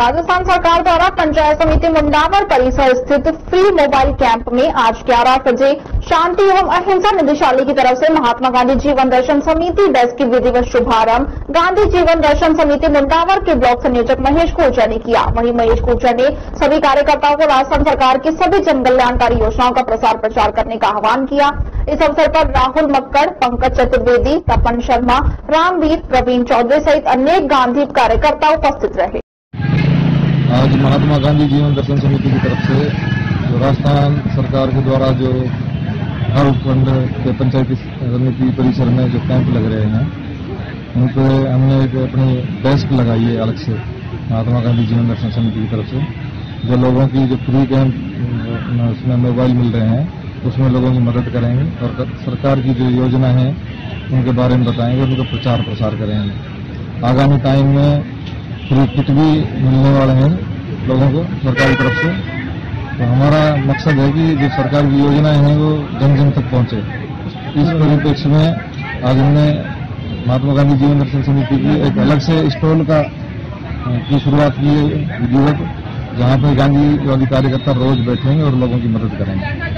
राजस्थान सरकार द्वारा पंचायत समिति मुंडावर परिसर स्थित फ्री मोबाइल कैंप में आज 11 बजे शांति एवं अहिंसा निदेशालय की तरफ से महात्मा गांधी जीवन दर्शन समिति डेस्क की विधिवत शुभारंभ गांधी जीवन दर्शन समिति मुंडावर के ब्लॉक संयोजक महेश कोचरा ने किया। वहीं महेश कोचरा ने सभी कार्यकर्ताओं को राजस्थान सरकार की सभी जनकल्याणकारी योजनाओं का प्रसार प्रचार करने का आह्वान किया। इस अवसर पर राहुल मक्कड़, पंकज चतुर्वेदी, तपन शर्मा, रामवीर, प्रवीण चौधरी सहित अनेक गांधी कार्यकर्ता उपस्थित रहे। आज महात्मा गांधी जीवन दर्शन समिति की तरफ से जो राजस्थान सरकार के द्वारा जो हर उपखंड के पंचायती समिति परिसर में जो कैंप लग रहे हैं उन पर हमने एक अपनी डेस्क लगाई है अलग से महात्मा गांधी जीवन दर्शन समिति की तरफ से। जो लोगों की जो फ्री कैंप उसमें मोबाइल मिल रहे हैं उसमें लोगों की मदद करेंगे और सरकार की जो योजना है उनके बारे में बताएंगे, उनका प्रचार प्रसार करेंगे। आगामी टाइम में फ्री किट भी मिलने वाले हैं लोगों को सरकार की तरफ से। तो हमारा मकसद है कि जो सरकार की योजनाएं हैं वो जन जन तक पहुंचे। इस परिप्रेक्ष्य में आज हमने महात्मा गांधी जीवन दर्शन समिति की एक अलग से स्टॉल की शुरुआत की है, जहाँ पर गांधीवादी कार्यकर्ता रोज बैठेंगे और लोगों की मदद करेंगे।